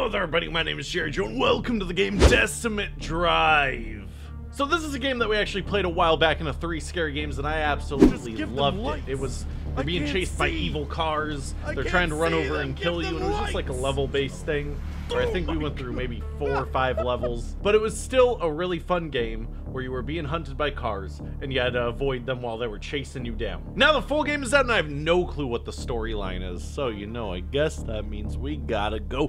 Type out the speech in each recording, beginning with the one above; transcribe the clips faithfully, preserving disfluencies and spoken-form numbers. Hello there, everybody. My name is Jerry Joe, and welcome to the game Decimate Drive. So this is a game that we actually played a while back in the three scary games, and I absolutely loved it. It was they're being chased by evil cars. They're trying to run over and kill you, and it was just like a level-based thing. Where I think we went through maybe four or five levels, but it was still a really fun game where you were being hunted by cars and you had to avoid them while they were chasing you down. Now the full game is out, and I have no clue what the storyline is, so you know, I guess that means we gotta go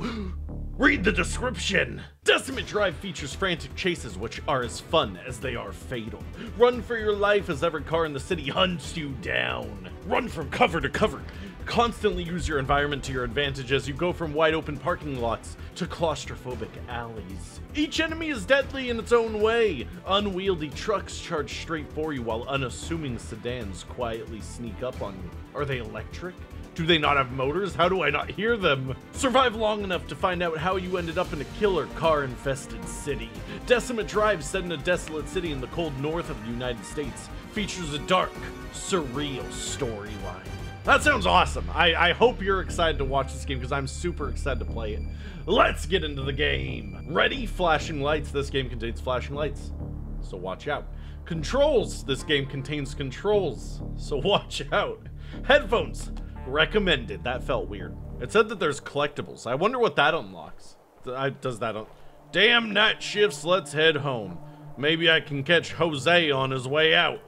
read the description. Decimate Drive features frantic chases which are as fun as they are fatal. Run for your life as every car in the city hunts you down. Run from cover to cover. Constantly use your environment to your advantage as you go from wide open parking lots to claustrophobic alleys. Each enemy is deadly in its own way. Unwieldy trucks charge straight for you while unassuming sedans quietly sneak up on you. Are they electric? Do they not have motors? How do I not hear them? Survive long enough to find out how you ended up in a killer car-infested city. Decimate Drive, set in a desolate city in the cold north of the United States, features a dark, surreal storyline. That sounds awesome. I, I hope you're excited to watch this game because I'm super excited to play it. Let's get into the game. Ready? Flashing lights. This game contains flashing lights, so watch out. Controls. This game contains controls, so watch out. Headphones. Recommended. That felt weird. It said that there's collectibles. I wonder what that unlocks. I, does that un- Damn night shifts. Let's head home. Maybe I can catch Jose on his way out.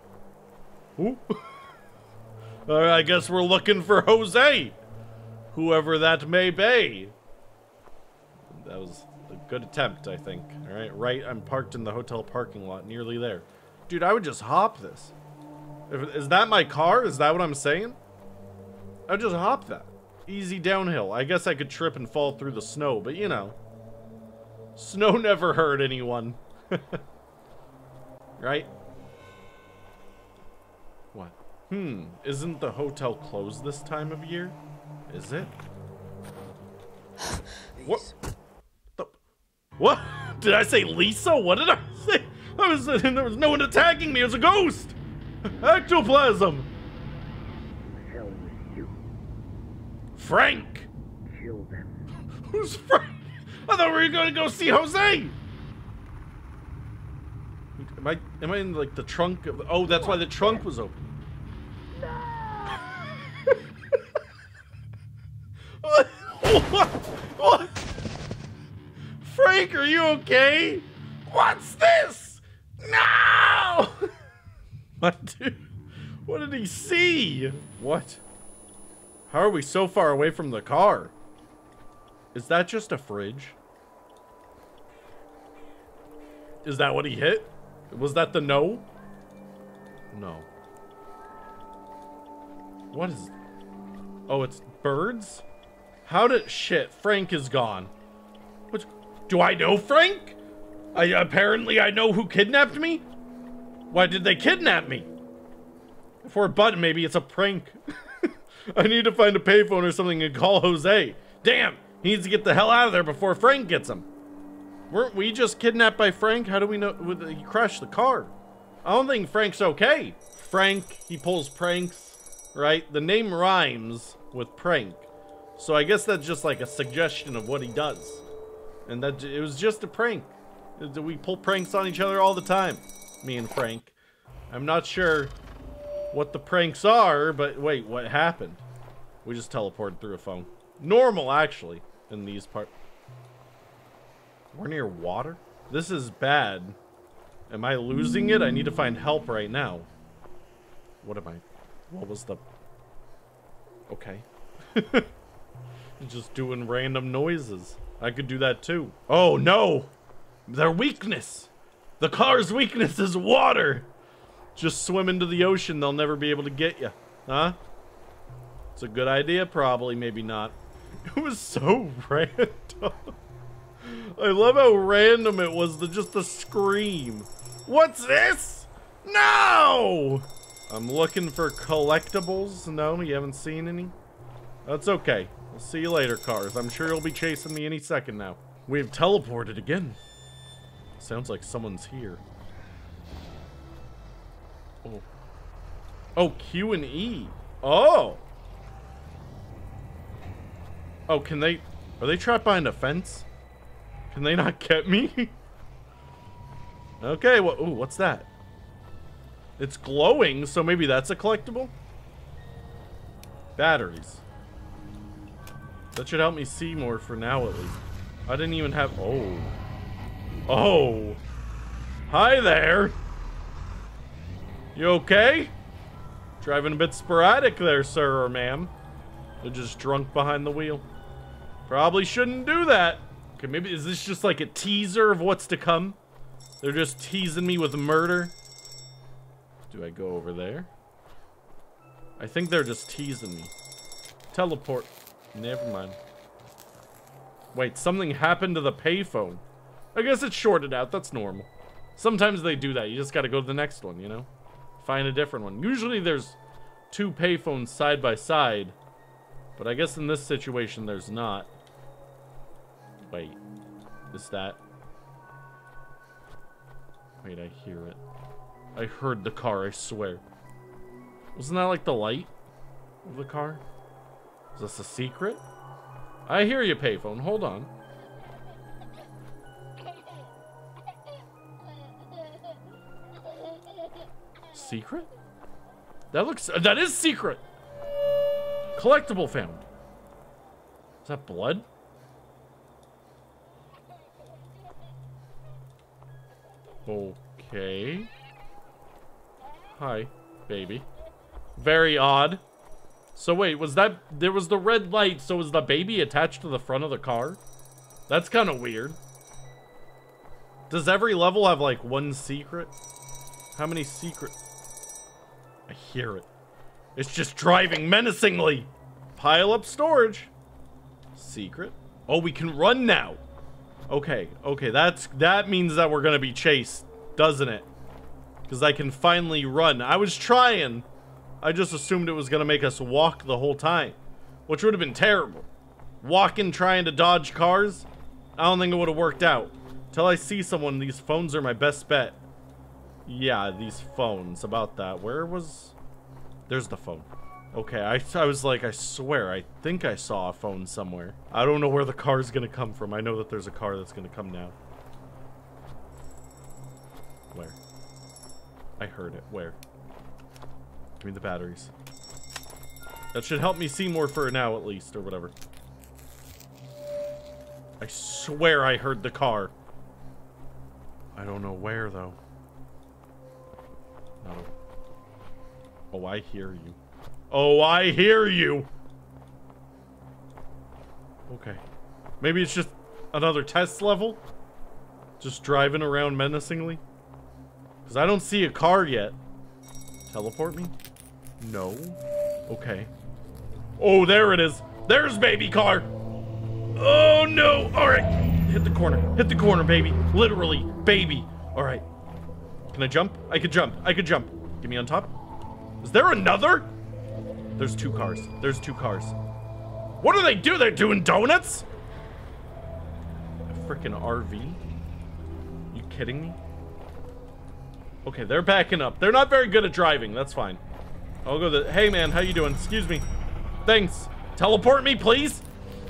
Ooh. Alright, I guess we're looking for Jose, whoever that may be. That was a good attempt, I think. Alright, right, I'm parked in the hotel parking lot, nearly there. Dude, I would just hop this. If, is that my car? Is that what I'm saying? I'd just hop that. Easy downhill. I guess I could trip and fall through the snow, but you know. Snow never hurt anyone. Right? What? Hmm, isn't the hotel closed this time of year? Is it? What? The, what? Did I say Lisa? What did I say? I was, there was no one attacking me. It was a ghost. Ectoplasm. Tell me you. Frank. Kill them. Who's Frank? I thought we were going to go see Jose. Am I? Am I in like the trunk of? Oh, that's why the trunk was open. What? What? What? Frank, are you okay? What's this? No! What, dude? What did he see? What? How are we so far away from the car? Is that just a fridge? Is that what he hit? Was that the no? No. What is... Oh, it's birds? How did... Shit, Frank is gone. What? Do I know Frank? I Apparently I know who kidnapped me? Why did they kidnap me? If we're a button, maybe it's a prank. I need to find a payphone or something and call Jose. Damn, he needs to get the hell out of there before Frank gets him. Weren't we just kidnapped by Frank? How do we know? He crashed the car. I don't think Frank's okay. Frank, he pulls pranks. Right? The name rhymes with prank. So I guess that's just like a suggestion of what he does. And that it was just a prank. We pull pranks on each other all the time. Me and Frank. I'm not sure what the pranks are, but wait, what happened? We just teleported through a phone. Normal, actually, in these parts. We're near water? This is bad. Am I losing it? I need to find help right now. What am I... What was the... Okay. Just doing random noises. I could do that too. Oh no! Their weakness! The car's weakness is water! Just swim into the ocean, they'll never be able to get you. Huh? It's a good idea, probably, maybe not. It was so random. I love how random it was, the, just the scream. What's this? No! I'm looking for collectibles. No, you haven't seen any? That's okay. I'll see you later, cars. I'm sure you'll be chasing me any second now. We've teleported again. Sounds like someone's here. Oh. Oh, Q and E. Oh! Oh, can they... Are they trapped behind a fence? Can they not get me? Okay, well, ooh, what's that? It's glowing, so maybe that's a collectible? Batteries. That should help me see more for now, at least. I didn't even have... Oh. Oh. Hi there. You okay? Driving a bit sporadic there, sir or ma'am. They're just drunk behind the wheel. Probably shouldn't do that. Okay, maybe... Is this just like a teaser of what's to come? They're just teasing me with murder. Do I go over there? I think they're just teasing me. Teleport. Never mind. Wait, something happened to the payphone. I guess it's shorted out. That's normal. Sometimes they do that. You just gotta go to the next one, you know? Find a different one. Usually there's two payphones side by side. But I guess in this situation there's not. Wait. Is that... Wait, I hear it. I heard the car, I swear. Wasn't that like the light of the car? Is this a secret? I hear you, payphone. Hold on. Secret? That looks... That is secret! Collectible found. Is that blood? Okay. Hi, baby. Very odd. So wait, was that... There was the red light, so was the baby attached to the front of the car? That's kind of weird. Does every level have, like, one secret? How many secret... I hear it. It's just driving menacingly! Pile up storage. Secret. Oh, we can run now! Okay, okay, that's that means that we're gonna be chased, doesn't it? Because I can finally run. I was trying. I just assumed it was gonna make us walk the whole time, which would have been terrible. Walking, trying to dodge cars, I don't think it would have worked out. Till I see someone, these phones are my best bet. Yeah, these phones, about that. Where was... There's the phone. Okay, I, I was like, I swear, I think I saw a phone somewhere. I don't know where the car's gonna come from. I know that there's a car that's gonna come now. Where? I heard it. Where? Give me the batteries. That should help me see more for now, at least, or whatever. I swear I heard the car. I don't know where, though. No. Oh, I hear you. Oh, I hear you! Okay. Maybe it's just another test level? Just driving around menacingly? Because I don't see a car yet. Teleport me? No. Okay. Oh, there it is! There's baby car! Oh, no! Alright! Hit the corner. Hit the corner, baby. Literally. Baby. Alright. Can I jump? I could jump. I could jump. Get me on top. Is there another? There's two cars. There's two cars. What do they do? They're doing donuts? A freaking R V? You kidding me? Okay, they're backing up. They're not very good at driving. That's fine. I'll go the... Hey, man. How you doing? Excuse me. Thanks. Teleport me, please?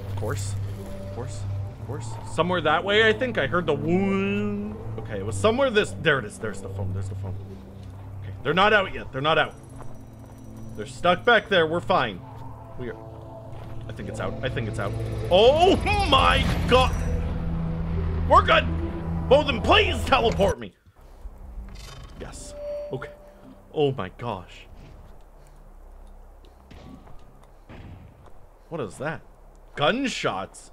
Of course. Of course. Of course. Somewhere that way, I think. I heard the woo. Okay, it was somewhere this... There it is. There's the phone. There's the phone. Okay, they're not out yet. They're not out. They're stuck back there. We're fine. We are... I think it's out. I think it's out. Oh my god! We're good! Both of them, please teleport me! Yes. Okay. Oh my gosh. What is that? Gunshots?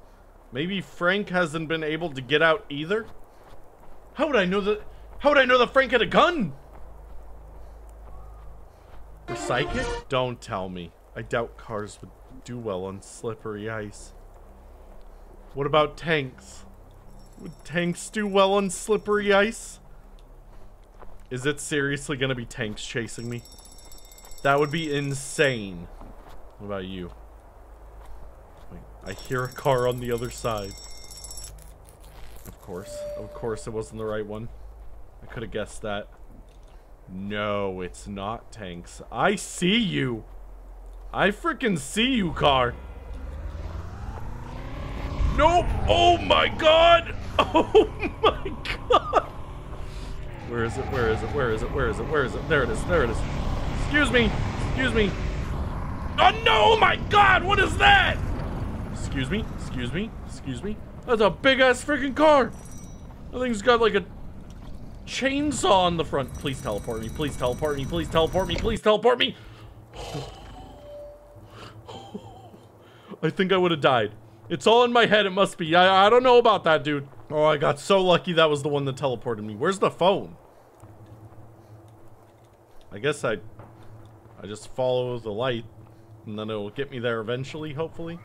Maybe Frank hasn't been able to get out either? How would I know that... How would I know that Frank had a gun? We're psychic? Don't tell me. I doubt cars would do well on slippery ice. What about tanks? Would tanks do well on slippery ice? Is it seriously gonna be tanks chasing me? That would be insane. What about you? Wait, I hear a car on the other side. Of course. Of course it wasn't the right one. I could have guessed that. No, it's not tanks. I see you. I freaking see you, car. Nope. Oh my god. Oh my god! Where is it? Where is it? Where is it? Where is it? Where is it? There it is. There it is. Excuse me. Excuse me. Oh no! My god! What is that? Excuse me. Excuse me. Excuse me. That's a big ass freaking car. I think it's got like a chainsaw on the front. Please teleport me. Please teleport me. Please teleport me. Please teleport me. I think I would have died. It's all in my head. It must be. I, I don't know about that, dude. Oh, I got so lucky that was the one that teleported me. Where's the phone? I guess I I just follow the light, and then it'll get me there eventually, hopefully.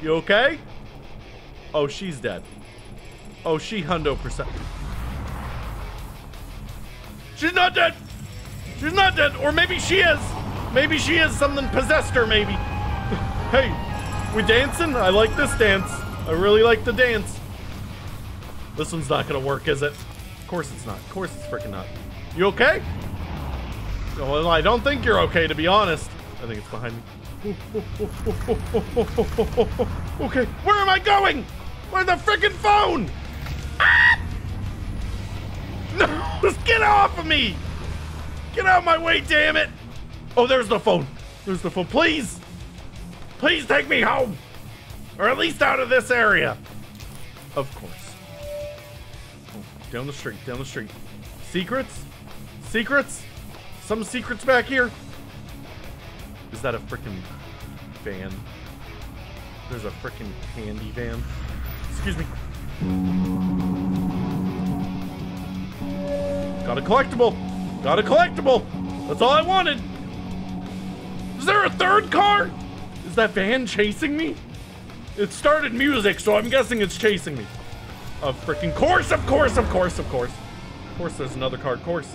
You okay? Oh, she's dead. Oh, she hundo percent. She's not dead! She's not dead! Or maybe she is! Maybe she is! Something possessed her, maybe. Hey, we dancing? I like this dance. I really like the dance. This one's not gonna work, is it? Of course it's not. Of course it's freaking not. You okay? Well, I don't think you're okay, to be honest. I think it's behind me. Okay, where am I going? Where's the freaking phone? Ah! No, just get off of me! Get out of my way, damn it! Oh, there's the phone. There's the phone. Please! Please take me home! Or at least out of this area! Of course. Oh, down the street, down the street. Secrets? Secrets? Some secrets back here? Is that a frickin' van? There's a frickin' candy van. Excuse me. Got a collectible! Got a collectible! That's all I wanted! Is there a third car? Is that van chasing me? It started music, so I'm guessing it's chasing me. Of freaking course, of course, of course, of course. Of course there's another car, of course.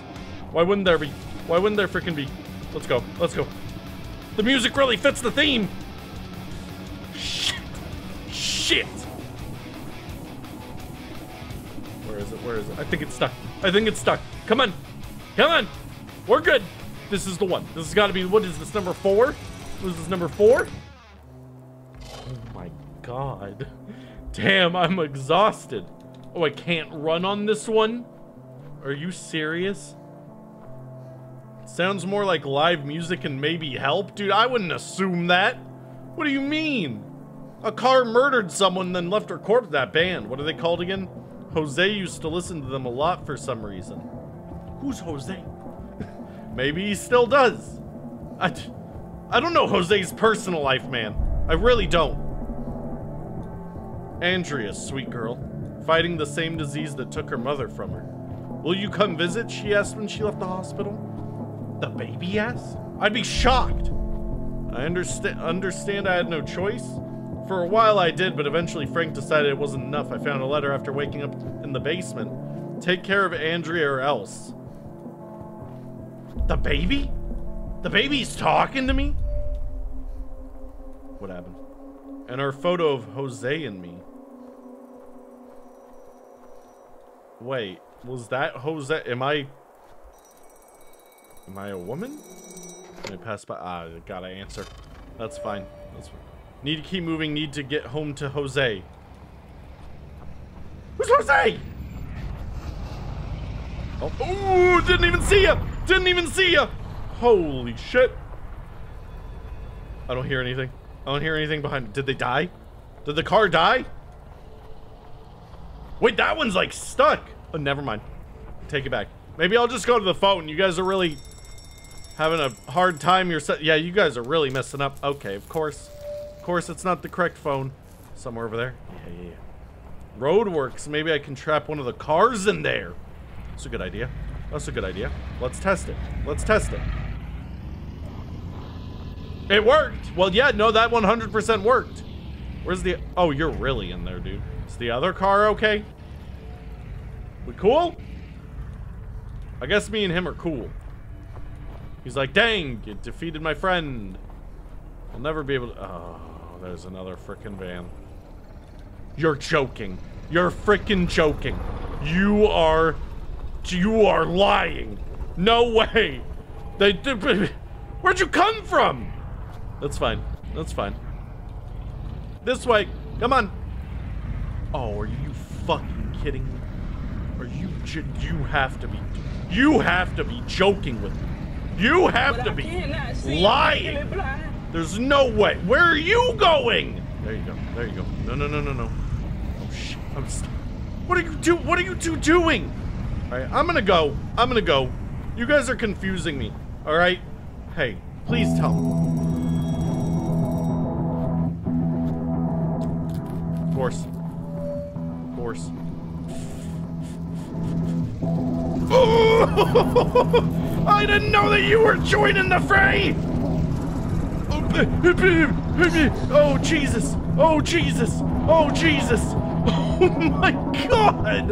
Why wouldn't there be? Why wouldn't there freaking be? Let's go, let's go. The music really fits the theme. Shit. Shit. Where is it, where is it? I think it's stuck. I think it's stuck. Come on, come on. We're good. This is the one. This has got to be, what is this, number four? What is this, number four? Oh my god. Damn, I'm exhausted. Oh, I can't run on this one? Are you serious? It sounds more like live music and maybe help. Dude, I wouldn't assume that. What do you mean? A car murdered someone then left her corpse. That band, what are they called again? Jose used to listen to them a lot for some reason. Who's Jose? Maybe he still does. I, I don't know Jose's personal life, man. I really don't. Andrea, sweet girl, fighting the same disease that took her mother from her. Will you come visit? She asked when she left the hospital. The baby ass? I'd be shocked. I understand. Understand I had no choice. For a while I did, but eventually Frank decided it wasn't enough. I found a letter after waking up in the basement. Take care of Andrea or else. The baby? The baby's talking to me? What happened? And our photo of Jose and me. Wait, was that Jose? Am I... Am I a woman? Can I pass by? Ah, I gotta answer. That's fine. That's fine. Need to keep moving. Need to get home to Jose. Who's Jose? Oh, ooh, didn't even see ya! Didn't even see ya! Holy shit. I don't hear anything. I don't hear anything behind me. Did they die? Did the car die? Wait, that one's like stuck. Oh, never mind. Take it back. Maybe I'll just go to the phone. You guys are really having a hard time yourself. Yeah, you guys are really messing up. Okay, of course. Of course, it's not the correct phone. Somewhere over there. Yeah, yeah, yeah. Roadworks. Maybe I can trap one of the cars in there. That's a good idea. That's a good idea. Let's test it. Let's test it. It worked. Well, yeah, no, that one hundred percent worked. Where's the... Oh, you're really in there, dude. Is the other car okay? We cool? I guess me and him are cool. He's like, dang, you defeated my friend. I'll never be able to... Oh, there's another frickin' van. You're joking. You're frickin' joking. You are... You are lying. No way. They did. Where'd you come from? That's fine. That's fine. This way. Come on. Oh, are you fucking kidding me? Are you... You have to be... You have to be joking with me. You have to be lying. There's no way. Where are you going? There you go. There you go. No, no, no, no, no. Oh, shit. I'm stuck. What are you do? What are you two doing? All right, I'm gonna go. I'm gonna go. You guys are confusing me. All right? Hey, please tell me. Of course. Of course. Oh! I didn't know that you were joining the fray! Oh, Jesus! Oh, Jesus! Oh, Jesus! Oh, my God!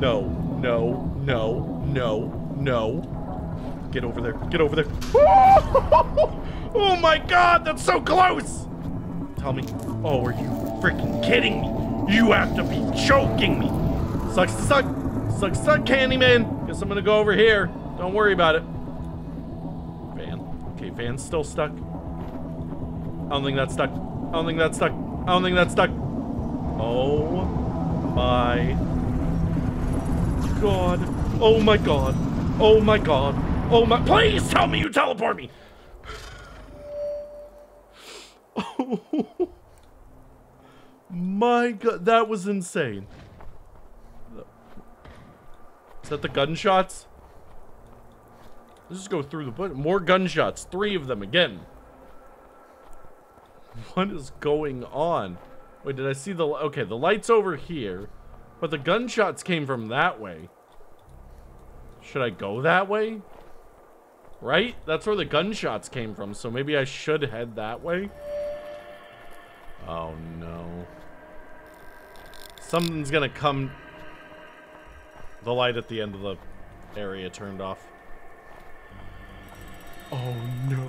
No, no, no, no, no. Get over there. Get over there. Oh, oh my God, that's so close! Tell me. Oh, are you freaking kidding me? You have to be joking me! Sucks to suck. Suck, suck, Candyman. Guess I'm gonna go over here. Don't worry about it. Van. Okay, van's still stuck. I don't think that's stuck. I don't think that's stuck. I don't think that's stuck. Oh my God. Oh my God. Oh my God. Oh my. Please tell me you teleport me. Oh my God. That was insane. Is that the gunshots? Let's just go through the bush. More gunshots. Three of them again. What is going on? Wait, did I see the... Okay, the light's over here. But the gunshots came from that way. Should I go that way? Right? That's where the gunshots came from. So maybe I should head that way. Oh, no. Something's gonna come... The light at the end of the area turned off. Oh no.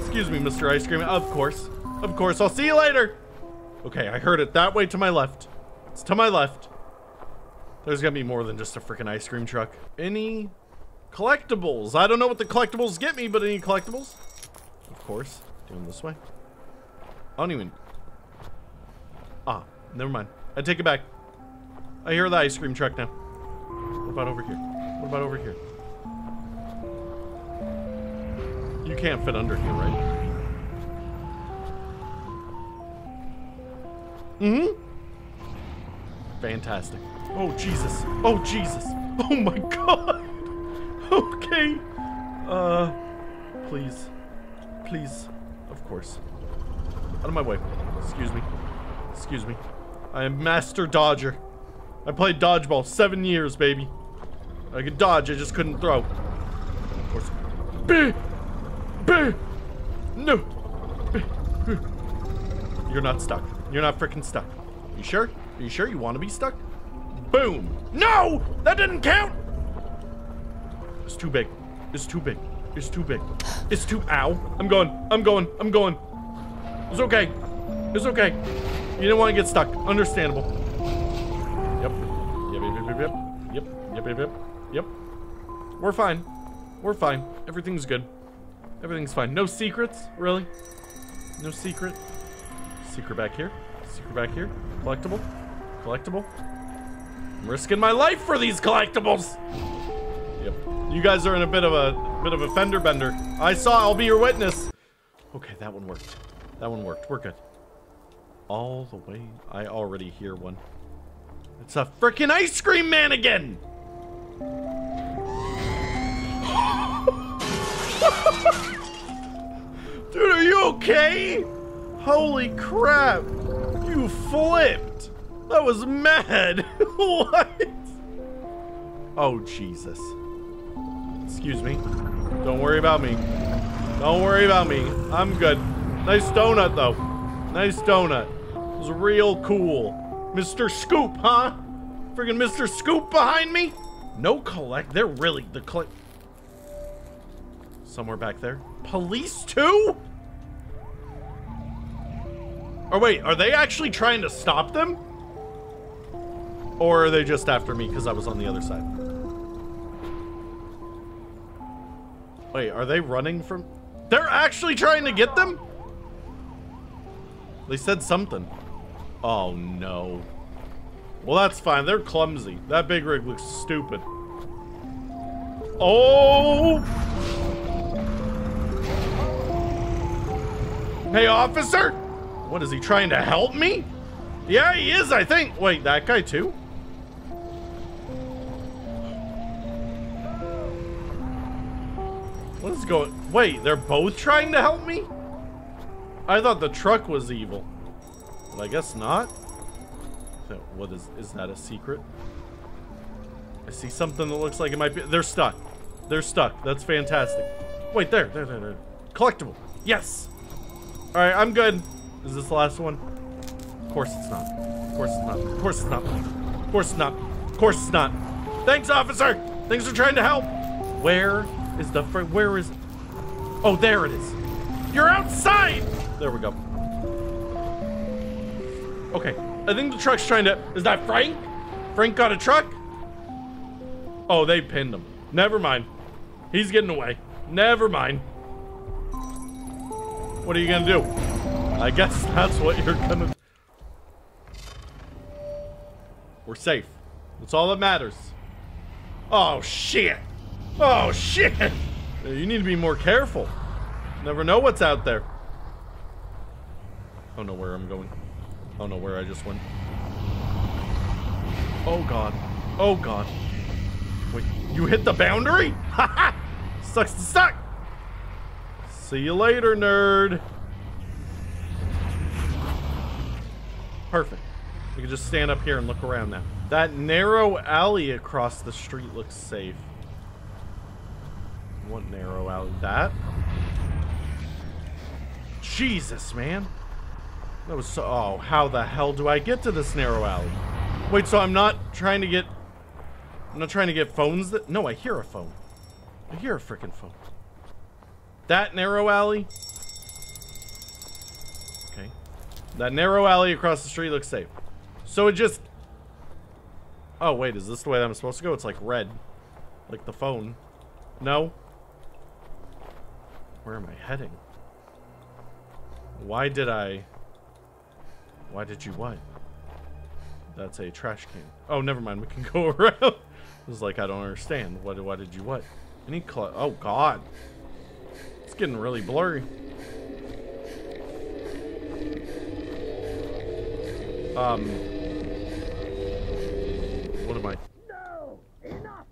Excuse me, Mister Ice Cream. Of course. Of course. I'll see you later. Okay, I heard it that way to my left. It's to my left. There's gonna be more than just a freaking ice cream truck. Any collectibles? I don't know what the collectibles get me, but any collectibles? Of course. Doing this way. I don't even... Ah, never mind. I take it back. I hear the ice cream truck now. What about over here? What about over here? You can't fit under here, right? Mm-hmm. Fantastic. Oh, Jesus. Oh, Jesus. Oh, my God. Okay. Uh, please. Please. Of course. Out of my way. Excuse me. Excuse me. I am master dodger. I played dodgeball seven years, baby. I could dodge, I just couldn't throw. Of course. B! B! No! B! B! You're not stuck. You're not freaking stuck. You sure? Are you sure you want to be stuck? Boom! No! That didn't count! It's too big. It's too big. It's too big. It's too... Ow. I'm going. I'm going. I'm going. It's okay. It's okay. You didn't want to get stuck. Understandable. Yep. Yep, yep, yep, yep, yep, yep, yep, yep. We're fine. We're fine. Everything's good. Everything's fine. No secrets, really. No secret. Secret back here. Secret back here. Collectible. Collectible. I'm risking my life for these collectibles. Yep. You guys are in a bit of a bit of a fender bender. I saw. I'll be your witness. Okay, that one worked. That one worked. We're good. All the way. I already hear one. It's a freaking ice cream man again. Dude, are you okay? Holy crap. You flipped. That was mad. What? Oh, Jesus. Excuse me. Don't worry about me. Don't worry about me. I'm good. Nice donut, though. Nice donut. It was real cool. Mister Scoop, huh? Friggin' Mister Scoop behind me? No collect. They're really the collect. Somewhere back there. Police too? Or wait, are they actually trying to stop them? Or are they just after me because I was on the other side? Wait, are they running from... They're actually trying to get them? They said something. Oh, no. Well, that's fine. They're clumsy. That big rig looks stupid. Oh! Hey, officer! What, is he trying to help me? Yeah, he is, I think. Wait, that guy too? What is going... Wait, they're both trying to help me? I thought the truck was evil. But I guess not. What is... Is that a secret? I see something that looks like it might be... They're stuck. They're stuck. That's fantastic. Wait, there. There, there, there. Collectible. Yes! Alright, I'm good. Is this the last one? Of course it's not. Of course it's not. Of course it's not. Of course it's not. Of course it's not. Thanks, officer! Thanks for trying to help! Where is the... Fr where is... Oh, there it is. You're outside! There we go. Okay. I think the truck's trying to... Is that Frank? Frank got a truck? Oh, they pinned him. Never mind. He's getting away. Never mind. What are you gonna do? I guess that's what you're gonna... We're safe. That's all that matters. Oh, shit. Oh, shit. You need to be more careful. Never know what's out there. I don't know where I'm going. I don't know where I just went. Oh, God. Oh, God. Wait, you hit the boundary? Ha ha! Sucks to suck! See you later, nerd. Perfect. We can just stand up here and look around now. That narrow alley across the street looks safe. What narrow alley? That? Jesus, man. That was so... Oh, how the hell do I get to this narrow alley? Wait, so I'm not trying to get... I'm not trying to get phones that... No, I hear a phone. I hear a freaking phone. That narrow alley? Okay. That narrow alley across the street looks safe. So it just... Oh, wait. Is this the way that I'm supposed to go? It's like red. Like the phone. No? Where am I heading? Why did I... Why did you what? That's a trash can. Oh, never mind. We can go around. It was like, I don't understand. Why, why did you what? Any cl- Oh, God. It's getting really blurry. Um. What am I? No, enough.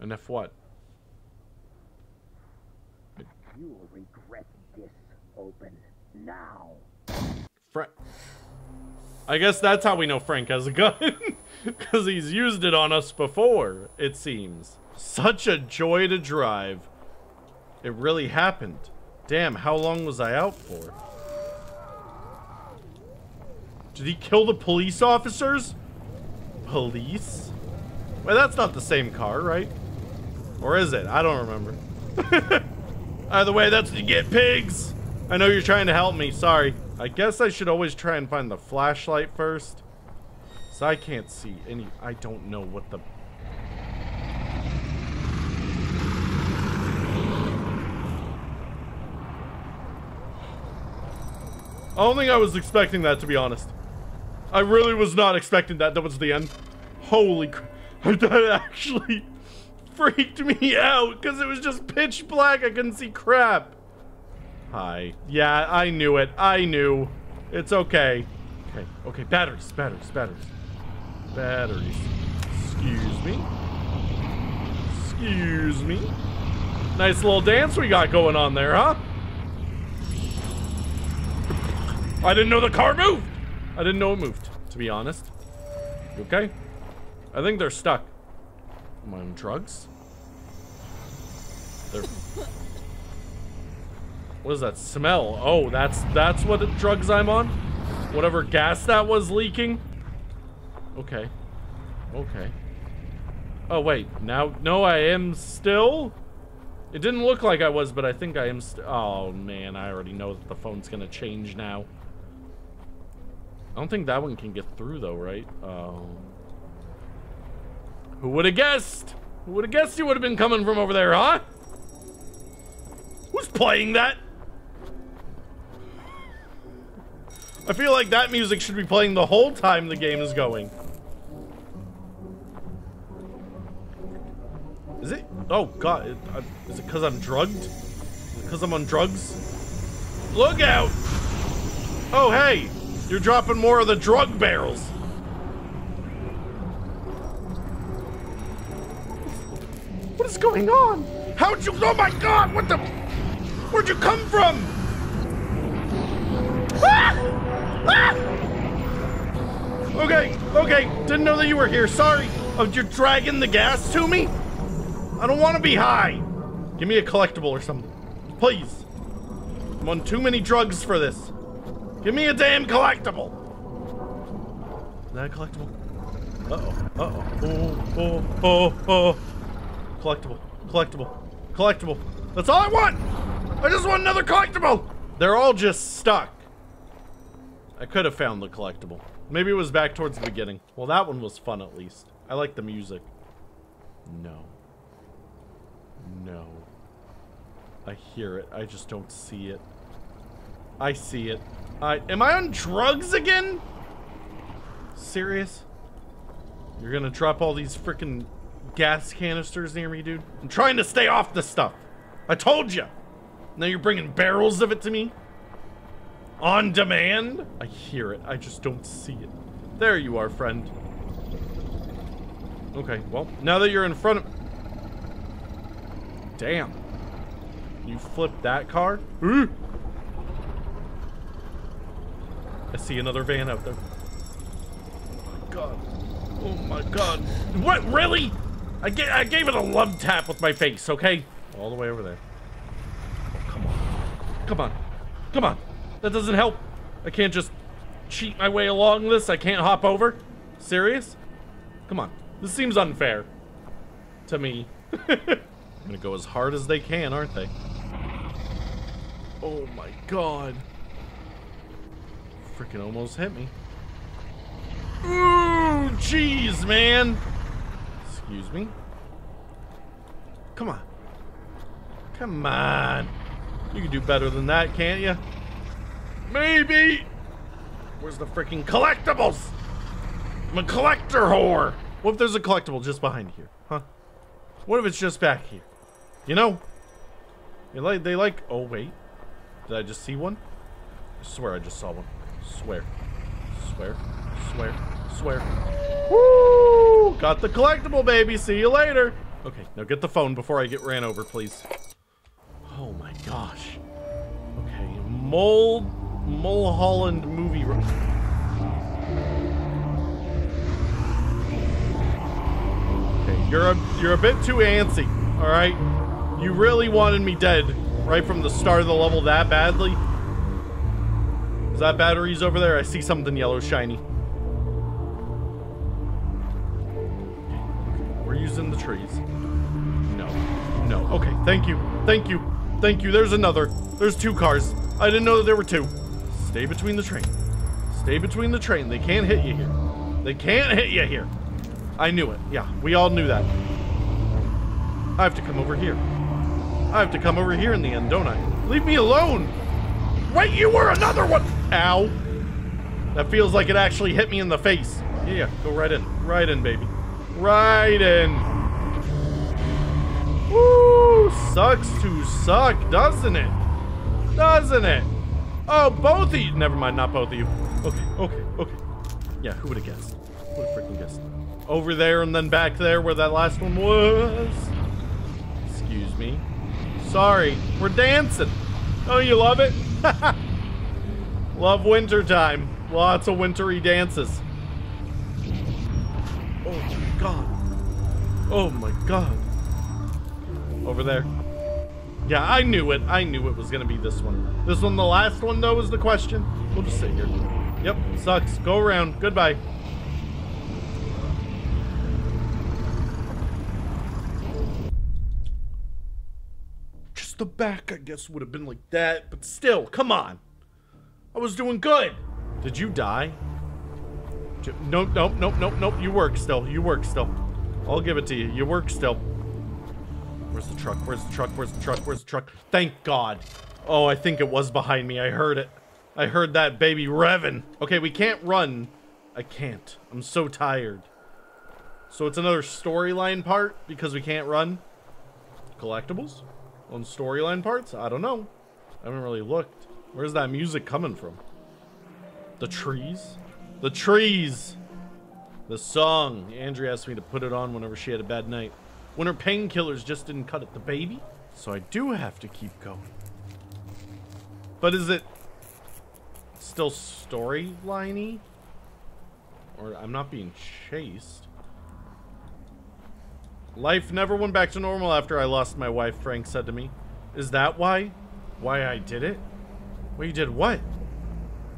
Enough what? You will regret this. Open now. Frank. I guess that's how we know Frank has a gun, because he's used it on us before. It seems such a joy to drive. It really happened. Damn, how long was I out for? Did he kill the police officers? Police? Well, that's not the same car, right? Or is it? I don't remember. Either way, that's what you get, pigs. I know you're trying to help me. Sorry. I guess I should always try and find the flashlight first. So I can't see any... I don't know what the... I don't think I was expecting that, to be honest. I really was not expecting that. That was the end. Holy crap. That actually freaked me out because it was just pitch black. I couldn't see crap. Hi. Yeah, I knew it. I knew. It's okay. Okay. Okay. Batteries. Batteries. Batteries. Batteries. Excuse me. Excuse me. Nice little dance we got going on there, huh? I didn't know the car moved. I didn't know it moved, to be honest. You okay? I think they're stuck. Am I on drugs? They're... What is that smell? Oh, that's that's what drugs I'm on? Whatever gas that was leaking? Okay. Okay. Oh, wait. Now... No, I am still... It didn't look like I was, but I think I am still... Oh, man. I already know that the phone's gonna change now. I don't think that one can get through, though, right? Oh. Who would have guessed? Who would have guessed you would have been coming from over there, huh? who's playing that? I feel like that music should be playing the whole time the game is going. Is it? Oh god, it, I, is it because I'm drugged? Is it because I'm on drugs? Look out! Oh hey! You're dropping more of the drug barrels! What is going on? How'd you- Oh my god! What the- Where'd you come from? Ah! Ah! Okay, okay. Didn't know that you were here. Sorry. Oh, you're dragging the gas to me? I don't want to be high. Give me a collectible or something. Please. I'm on too many drugs for this. Give me a damn collectible! Is that a collectible? Uh-oh. Uh-oh. Oh, oh, oh, oh. Collectible. Collectible. Collectible. That's all I want! I just want another collectible! They're all just stuck. I could have found the collectible. Maybe it was back towards the beginning. Well, that one was fun at least. I like the music. No. No. I hear it. I just don't see it. I see it. I, am I on drugs again? Serious? You're gonna drop all these freaking gas canisters near me, dude? I'm trying to stay off this stuff. I told you. Now you're bringing barrels of it to me? On demand? I hear it. I just don't see it. There you are, friend. Okay, well, now that you're in front of... Damn. You flipped that car? Ooh. I see another van out there. Oh my god. Oh my god. What? Really? I, get, I gave it a love tap with my face, okay? All the way over there. Oh, come on. Come on. Come on. That doesn't help. I can't just cheat my way along this. I can't hop over. Serious? Come on. This seems unfair. To me. I'm gonna go as hard as they can, aren't they? Oh my god. Freaking almost hit me. Ooh, jeez, man. Excuse me. Come on. Come on. You can do better than that, can't you? Maybe. Where's the freaking collectibles? I'm a collector whore. What if there's a collectible just behind here? Huh? What if it's just back here? You know? They like, they like, oh wait. Did I just see one? I swear I just saw one. Swear. Swear. Swear. Swear. Woo! Got the collectible, baby. See you later. Okay, now get the phone before I get ran over, please. Oh my gosh. Okay, Mold... Mulholland movie... Okay, you're a, you're a bit too antsy, alright? You really wanted me dead right from the start of the level that badly? Is that batteries over there? I see something yellow shiny. We're using the trees. No. No. Okay. Thank you. Thank you. Thank you. There's another. There's two cars. I didn't know that there were two. Stay between the train. Stay between the train. They can't hit you here. They can't hit you here. I knew it. Yeah. We all knew that. I have to come over here. I have to come over here in the end, don't I? Leave me alone! Wait, you were another one! Ow. That feels like it actually hit me in the face. Yeah, go right in. Right in, baby. Right in. Woo! Sucks to suck, doesn't it? Doesn't it? Oh, both of you. Never mind, not both of you. Okay, okay, okay. Yeah, who would have guessed? Who would have freaking guessed? Over there and then back there where that last one was. Excuse me. Sorry, we're dancing. Oh, you love it? Love wintertime. Lots of wintry dances. Oh my god. Oh my god. Over there. Yeah, I knew it. I knew it was gonna be this one. This one, the last one though, is the question. We'll just sit here. Yep, sucks. Go around. Goodbye. The back, I guess, would have been like that, but still, come on. I was doing good. Did you die? Nope, nope, nope, nope, nope. You work still. You work still. I'll give it to you. You work still. Where's the truck? Where's the truck? Where's the truck? Where's the truck? Thank God. Oh, I think it was behind me. I heard it. I heard that baby revving. Okay, we can't run. I can't. I'm so tired. So it's another storyline part because we can't run. Collectibles? On storyline parts? I don't know. I haven't really looked. Where's that music coming from? The trees? The trees! The song. Andrea asked me to put it on whenever she had a bad night. When her painkillers just didn't cut it. The baby? So I do have to keep going. But is it still storyline-y? Or I'm not being chased. Life never went back to normal after I lost my wife, Frank said to me. Is that why? Why I did it? Well, you did what?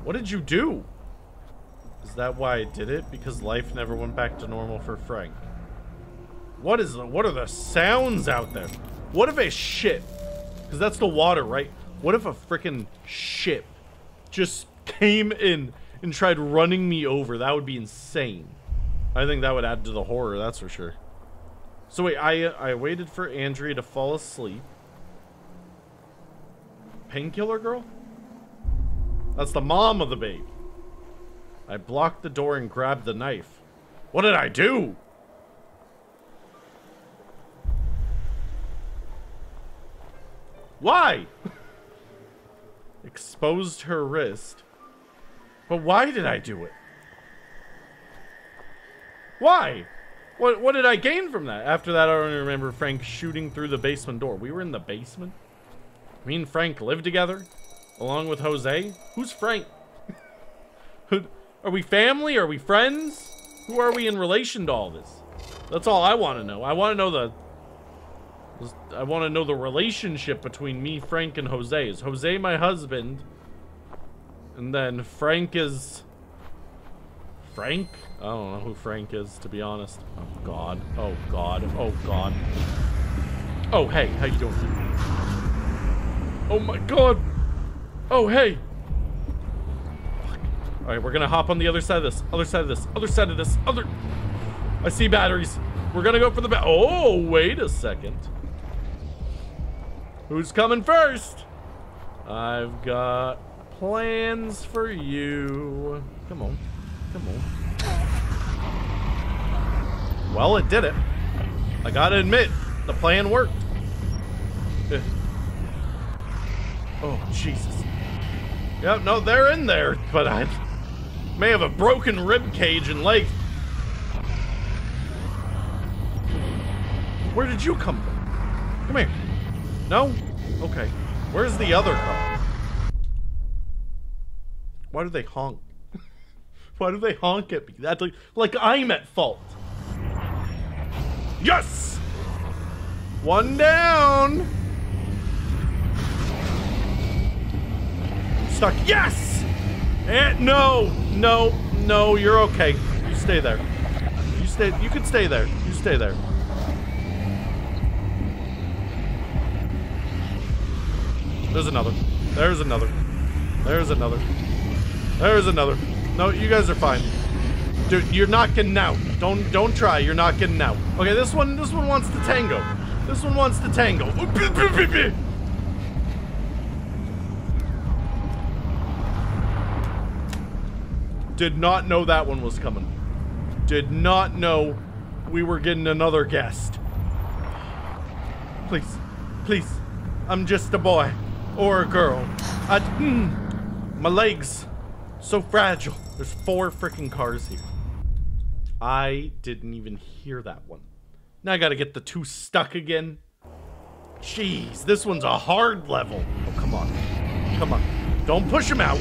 What did you do? Is that why I did it? Because life never went back to normal for Frank. What is the, what are the sounds out there? What if a ship? Because that's the water, right? What if a freaking ship just came in and tried running me over? That would be insane. I think that would add to the horror, that's for sure. So wait, I, I waited for Andrea to fall asleep. Painkiller girl? That's the mom of the babe. I blocked the door and grabbed the knife. What did I do? Why? Exposed her wrist. But why did I do it? Why? What, what did I gain from that? After that, I don't remember Frank shooting through the basement door. We were in the basement? Me and Frank lived together? Along with Jose? Who's Frank? Who, are we family? Are we friends? Who are we in relation to all this? That's all I want to know. I want to know the... I want to know the relationship between me, Frank, and Jose. Is Jose my husband? And then Frank is... Frank? I don't know who Frank is, to be honest. Oh God, oh God, oh God. Oh hey, how you doing? Oh my God. Oh hey. Fuck. All right, we're gonna hop on the other side of this, other side of this, other side of this, other. I see batteries. We're gonna go for the ba- oh, wait a second. Who's coming first? I've got plans for you. Come on. Come on. Well, it did it. I gotta admit, the plan worked. Oh, Jesus. Yep, no, they're in there, but I may have a broken rib cage and leg. Where did you come from? Come here. No? Okay. Where's the other car? Why do they honk? Why do they honk at me? That's like, like I'm at fault. Yes! One down! Stuck. Yes! And no! No, no, you're okay. You stay there. You stay, you can stay there. You stay there. There's another. There's another. There's another. There's another. No, you guys are fine. Dude, you're not getting out. Don't don't try. You're not getting out. Okay, this one this one wants to tango. This one wants to tango. Did not know that one was coming. Did not know we were getting another guest. Please. Please. I'm just a boy or a girl. I, mm, my legs so fragile. There's four freaking cars here. I didn't even hear that one. Now I gotta get the two stuck again. Jeez, this one's a hard level. Oh, come on. Come on. Don't push him out.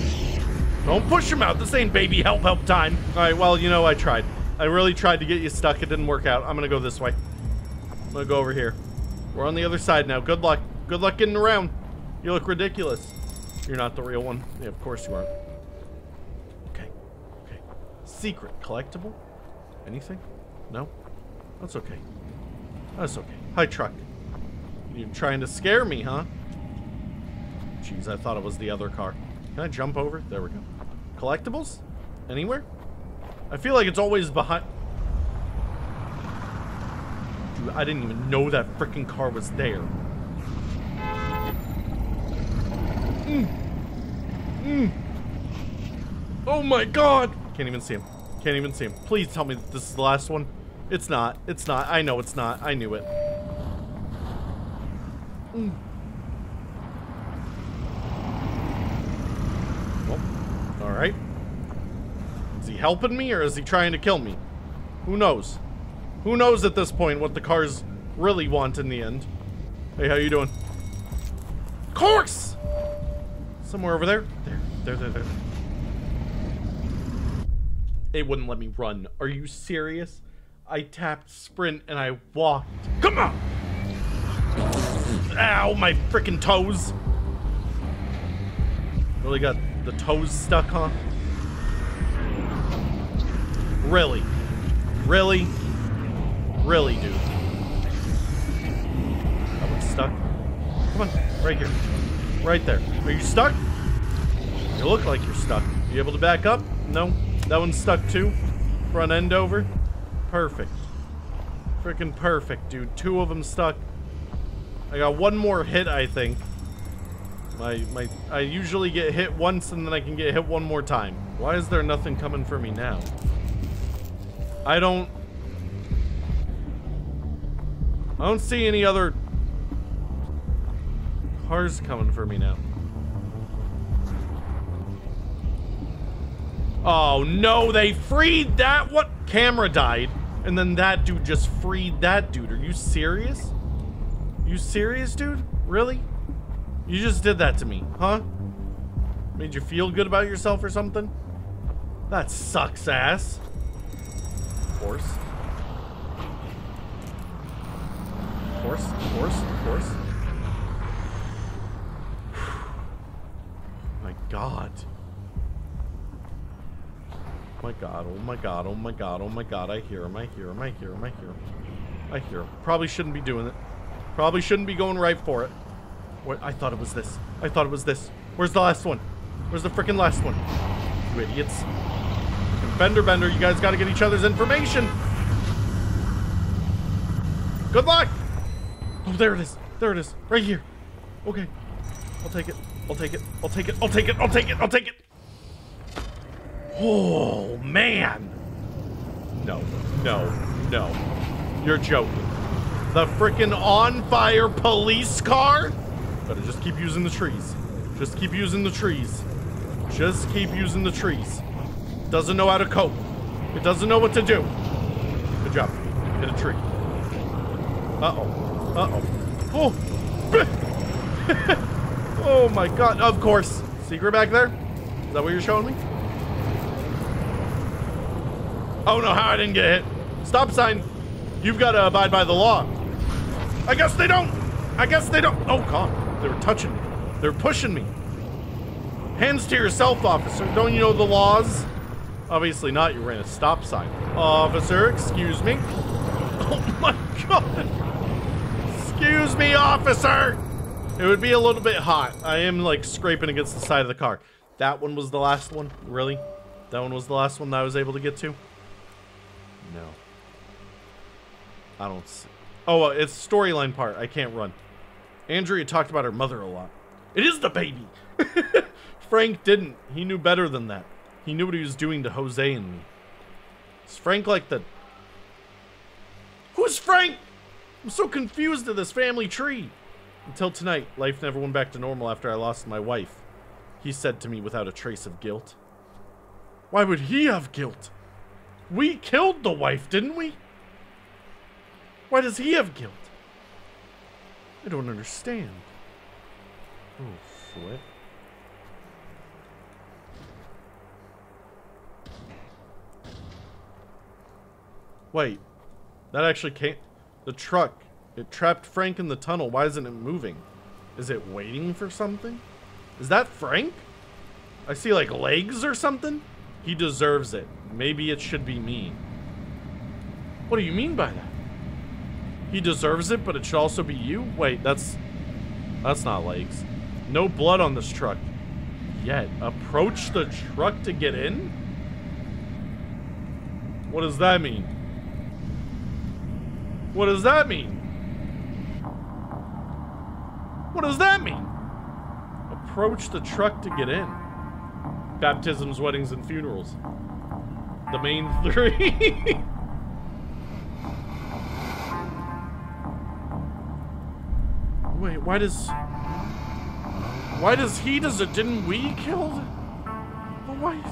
Don't push him out. This ain't baby help help time. All right, well, you know, I tried. I really tried to get you stuck. It didn't work out. I'm gonna go this way. I'm gonna go over here. We're on the other side now. Good luck. Good luck getting around. You look ridiculous. You're not the real one. Yeah, of course you aren't. Secret collectible? Anything? No? That's okay. That's okay. Hi, truck. You're trying to scare me, huh? Jeez, I thought it was the other car. Can I jump over? There we go. Collectibles? Anywhere? I feel like it's always behind... Do I didn't even know that freaking car was there. Mm. Mm. Oh my god! Can't even see him. Can't even see him. Please tell me that this is the last one. It's not. It's not. I know it's not. I knew it. Mm. Oh, alright. Is he helping me or is he trying to kill me? Who knows? Who knows at this point what the cars really want in the end? Hey, how you doing? Of course! Somewhere over there. There, there, there, there. It wouldn't let me run. Are you serious? I tapped sprint and I walked. Come on! Ow, my freaking toes! Really got the toes stuck, huh? Really? Really? Really, dude. That one's stuck. Come on, right here. Right there. Are you stuck? You look like you're stuck. Are you able to back up? No. That one's stuck too. Front end over. Perfect. Freaking perfect, dude. Two of them stuck. I got one more hit, I think. My, my, I usually get hit once and then I can get hit one more time. Why is there nothing coming for me now? I don't... I don't see any other cars coming for me now. Oh no, they freed that one. Camera died, and then that dude just freed that dude. Are you serious? You serious, dude? Really? You just did that to me, huh? Made you feel good about yourself or something? That sucks ass. Of course. Of course, of course, of course. My god. Oh my god, oh my god, oh my god, oh my god. I hear him, I hear him, I hear him, I hear him. I hear him. Probably shouldn't be doing it. Probably shouldn't be going right for it. What? I thought it was this. I thought it was this. Where's the last one? Where's the freaking last one? You idiots. Fender bender, you guys gotta get each other's information. Good luck! Oh, there it is. There it is. Right here. Okay. I'll take it. I'll take it. I'll take it. I'll take it. I'll take it. I'll take it. Oh, man. No. No. No. You're joking. The freaking on fire police car? Better just keep using the trees. Just keep using the trees. Just keep using the trees. Doesn't know how to cope. It doesn't know what to do. Good job. Hit a tree. Uh-oh. Uh-oh. Oh. Oh my god. Of course. Secret back there? Is that what you're showing me? Oh no, how I didn't get hit. Stop sign. You've got to abide by the law. I guess they don't. I guess they don't. Oh god. They were touching me. They were pushing me. Hands to yourself, officer. Don't you know the laws? Obviously not. You ran a stop sign. Officer, excuse me. Oh my god. Excuse me, officer! It would be a little bit hot. I am, like, scraping against the side of the car. That one was the last one? Really? That one was the last one that I was able to get to? No. I don't see. Oh, it's storyline part. I can't run. Andrea talked about her mother a lot. It is the baby! Frank didn't. He knew better than that. He knew what he was doing to Jose and me. Is Frank like the... Who's Frank? I'm so confused at this family tree. Until tonight, life never went back to normal after I lost my wife. He said to me without a trace of guilt. Why would he have guilt? We killed the wife, didn't we? Why does he have guilt? I don't understand. Oh, flip. Wait, that actually can't... The truck. It trapped Frank in the tunnel. Why isn't it moving? Is it waiting for something? Is that Frank? I see like legs or something. He deserves it. Maybe it should be me. What do you mean by that? He deserves it, but it should also be you? Wait, that's... That's not legs. No blood on this truck. Yet. Approach the truck to get in? What does that mean? What does that mean? What does that mean? Approach the truck to get in. Baptisms, weddings, and funerals. The main three. Wait, why does... Why does he does it? Didn't we kill the wife?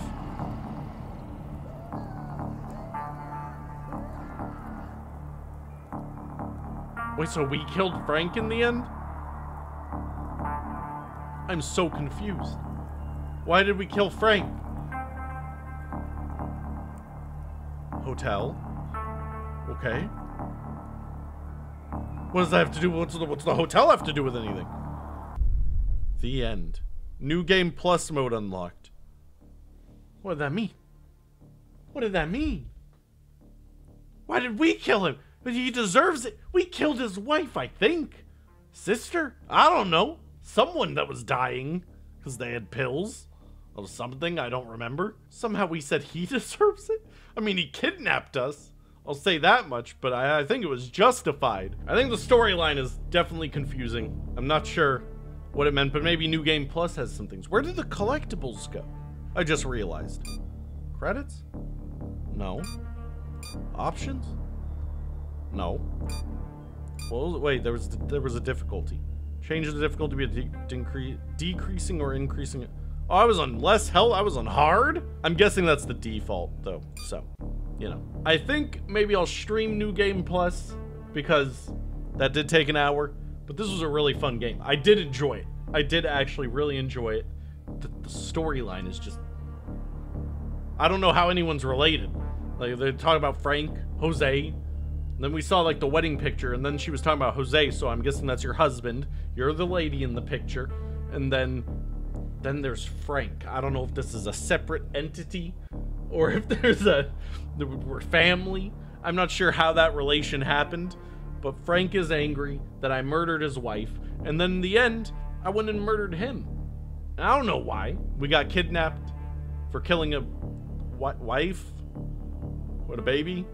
Wait, so we killed Frank in the end? I'm so confused. Why did we kill Frank? Hotel. Okay. What does that have to do? What's the, what's the hotel have to do with anything? The end. New game plus mode unlocked. What did that mean? What did that mean? Why did we kill him? He deserves it. We killed his wife, I think. Sister? I don't know. Someone that was dying because they had pills or something. I don't remember. Somehow we said he deserves it. I mean, he kidnapped us. I'll say that much, but I, I think it was justified. I think the storyline is definitely confusing. I'm not sure what it meant, but maybe New Game Plus has some things. Where did the collectibles go? I just realized. Credits? No. Options? No. Well, wait, there was there was a difficulty. Change the difficulty to be a de decreasing or increasing. Oh, I was on less hell. I was on hard. I'm guessing that's the default though. So, you know, I think maybe I'll stream New Game Plus because that did take an hour, but this was a really fun game. I did enjoy it. I did actually really enjoy it. The, the storyline is just, I don't know how anyone's related. Like they talk about Frank, Jose. Then we saw like the wedding picture and then she was talking about Jose, so I'm guessing that's your husband. You're the lady in the picture. And then then there's Frank. I don't know if this is a separate entity or if there's a we're family. I'm not sure how that relation happened, but Frank is angry that I murdered his wife, and then in the end, I went and murdered him. And I don't know why. We got kidnapped for killing a wife? What, a baby?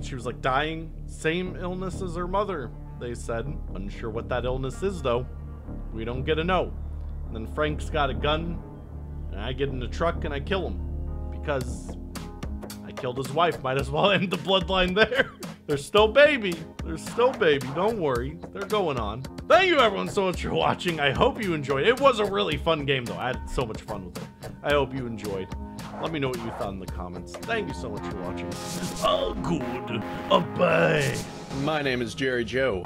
She was like dying, same illness as her mother, they said. Unsure what that illness is though. We don't get to know. And then Frank's got a gun and I get in the truck and I kill him because I killed his wife. Might as well end the bloodline there. There's still baby. There's still baby. Don't worry. They're going on. Thank you everyone so much for watching. I hope you enjoyed. It was a really fun game though. I had so much fun with it. I hope you enjoyed. Let me know what you thought in the comments. Thank you so much for watching. All good. Bye. My name is Jerry Joe.